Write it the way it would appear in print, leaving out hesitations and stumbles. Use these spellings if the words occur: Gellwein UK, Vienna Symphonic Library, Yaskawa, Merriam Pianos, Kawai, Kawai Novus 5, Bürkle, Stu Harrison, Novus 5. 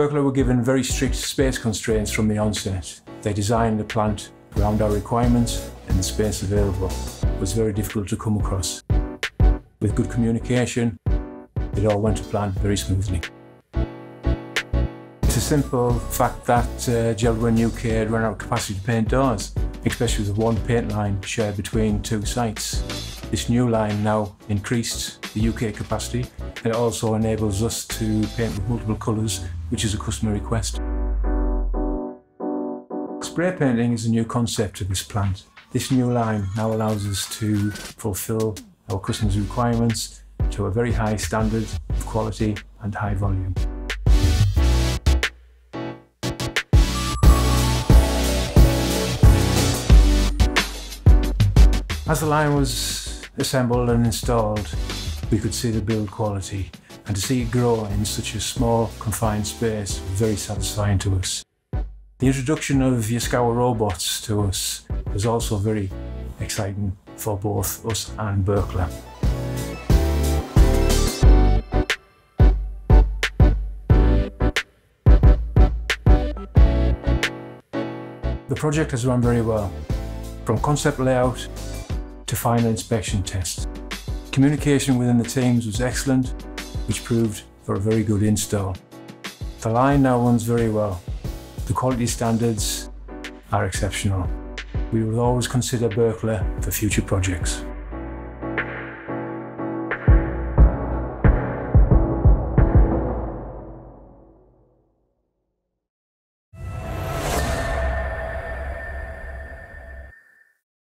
Bürkle were given very strict space constraints from the onset. They designed the plant around our requirements, and the space available was very difficult to come across. With good communication, it all went to plan very smoothly. It's a simple fact that Gellwein UK had run out of capacity to paint doors, especially with one paint line shared between two sites. This new line now increased the UK capacity, and it also enables us to paint with multiple colours, which is a customer request. Spray painting is a new concept of this plant. This new line now allows us to fulfil our customers' requirements to a very high standard of quality and high volume. As the line was assembled and installed, we could see the build quality, and to see it grow in such a small, confined space was very satisfying to us. The introduction of Yaskawa robots to us was also very exciting for both us and Bürkle. The project has run very well, from concept layout to final inspection test. Communication within the teams was excellent, which proved for a very good install. The line now runs very well. The quality standards are exceptional. We will always consider Bürkle for future projects.